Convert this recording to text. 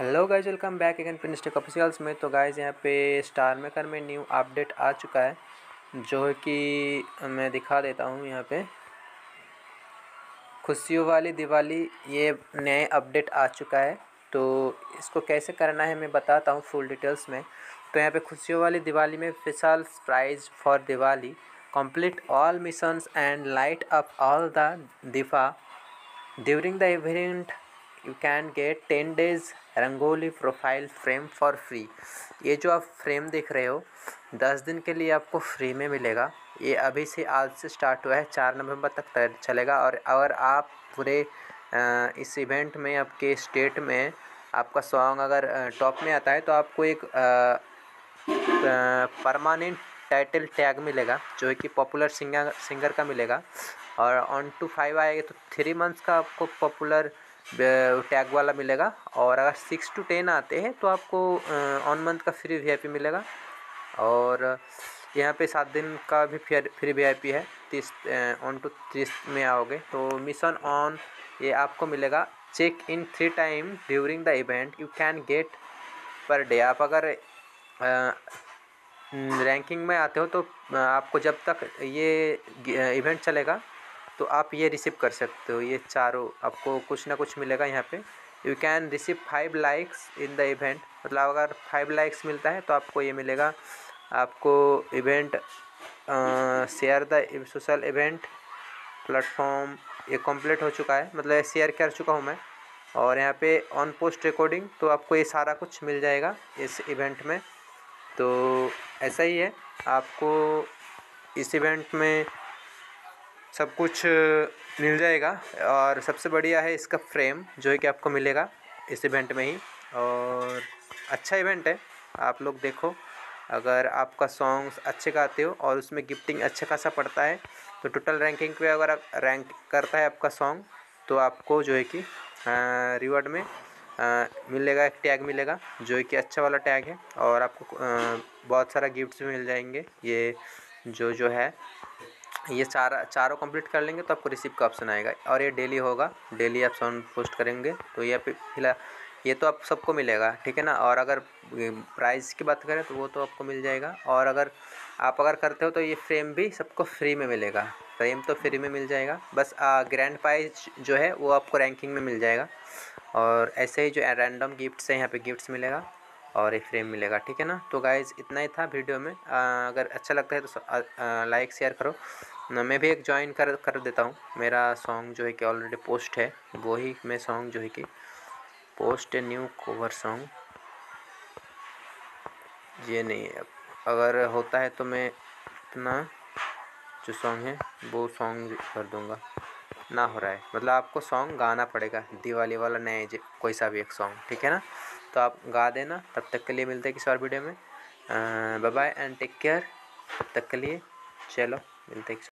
Hello guys welcome back again Prince take officials में। तो guys यहाँ पे स्टार मेकर में न्यू अपडेट आ चुका है, जो है कि मैं दिखा देता हूँ। यहाँ पे खुशियों वाली दिवाली, ये नए अपडेट आ चुका है। तो इसको कैसे करना है मैं बताता हूँ फुल डिटेल्स में। तो यहाँ पे खुशियों वाली दिवाली में special prize for Diwali, complete all missions and light up all the deepa during the event, you can get 10 days rangoli profile frame for free. ये जो आप फ्रेम देख रहे हो 10 दिन के लिए आपको फ्री में मिलेगा। ये अभी से आज से स्टार्ट हुआ है, 4 नवंबर तक चलेगा। और अगर आप पूरे इस इवेंट में आपके स्टेट में आपका सॉन्ग अगर टॉप में आता है तो आपको एक परमानेंट टाइटल टैग मिलेगा, जो कि पॉपुलर सिंगर का मिलेगा। और ऑन टू 5 आएगा तो 3 मंथ्स का आपको पॉपुलर टैग वाला मिलेगा। और अगर 6 to 10 आते हैं तो आपको ऑन मंथ का फ्री वीआईपी मिलेगा। और यहाँ पे 7 दिन का भी फ्री वीआईपी है। 30 on to 30 में आओगे तो मिशन ऑन ये आपको मिलेगा। Check in 3 times during the event, you can get per day. आप अगर रैंकिंग में आते हो तो आपको जब तक ये इवेंट चलेगा तो आप ये रिसीव कर सकते हो। ये चारों आपको कुछ ना कुछ मिलेगा। यहाँ पे you can receive 5 likes in the event, मतलब अगर 5 likes मिलता है तो आपको ये मिलेगा। आपको event share the social event platform ये कंप्लीट हो चुका है, मतलब शेयर कर चुका हूँ मैं। और यहाँ पे ऑन पोस्ट रिकॉर्डिंग, तो आपको ये सारा कुछ मिल जाएगा इस इवेंट में। तो ऐसा ही है, आपको इस इवेंट में सब कुछ मिल जाएगा। और सबसे बढ़िया है इसका फ्रेम, जो है कि आपको मिलेगा इस इवेंट में ही। और अच्छा इवेंट है, आप लोग देखो। अगर आपका सॉन्ग्स अच्छे गाते हो और उसमें गिफ्टिंग अच्छा खासा पड़ता है तो टोटल रैंकिंग पे अगर आप रैंक करता है आपका सॉन्ग तो आपको जो है कि रिवॉर्ड में मिलेगा, एक टैग मिलेगा जो है कि अच्छा वाला टैग है। और आपको बहुत सारा गिफ्ट्स भी मिल जाएंगे। ये जो है ये चारों कंप्लीट कर लेंगे तो आपको रिसीव का ऑप्शन आएगा। और ये डेली होगा, डेली आप सॉन्ग पोस्ट करेंगे। तो ये फिलहाल ये तो आप सबको मिलेगा, ठीक है ना। और अगर प्राइस की बात करें तो वो तो आपको मिल जाएगा। और अगर आप करते हो तो ये फ्रेम भी सबको फ्री में मिलेगा। फ्रेम तो फ्री में मिल जाएगा, बस ग्रैंड प्राइज जो है वो आपको रैंकिंग में मिल जाएगा। और ऐसे ही जो रैंडम गिफ्ट्स हैं यहाँ पर गिफ्ट्स मिलेगा और एक फ्रेम मिलेगा, ठीक है ना। तो गाइज़ इतना ही था वीडियो में। अगर अच्छा लगता है तो लाइक शेयर करो। मैं भी एक ज्वाइन कर देता हूँ। मेरा सॉन्ग जो है कि ऑलरेडी पोस्ट है, वही मैं सॉन्ग जो है कि पोस्ट न्यू कवर सॉन्ग ये नहीं है। अगर होता है तो मैं अपना जो सॉन्ग है वो सॉन्ग कर दूँगा, ना हो रहा है मतलब आपको सॉन्ग गाना पड़ेगा दिवाली वाला, नया जो कोई सा भी एक सॉन्ग, ठीक है ना। तो आप गा देना। तब तक के लिए मिलते हैं किसी और वीडियो में। Bye bye and take care. तब तक के लिए चलो मिलते हैं।